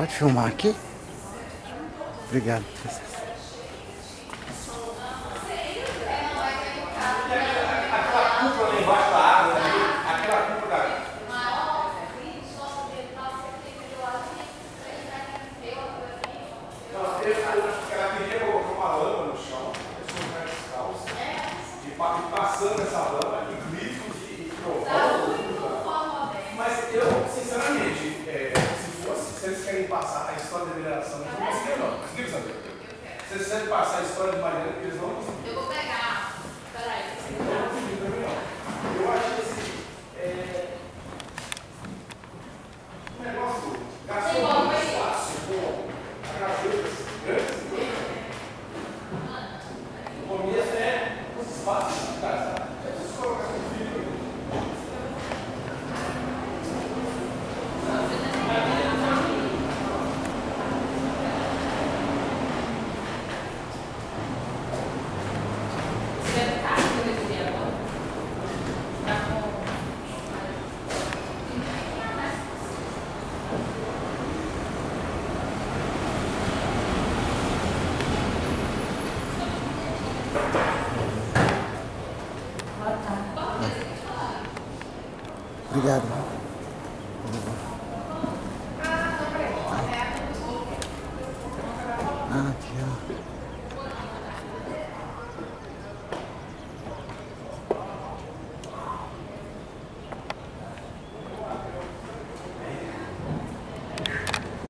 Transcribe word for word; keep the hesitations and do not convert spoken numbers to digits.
Pode filmar aqui? Obrigado. Obrigado.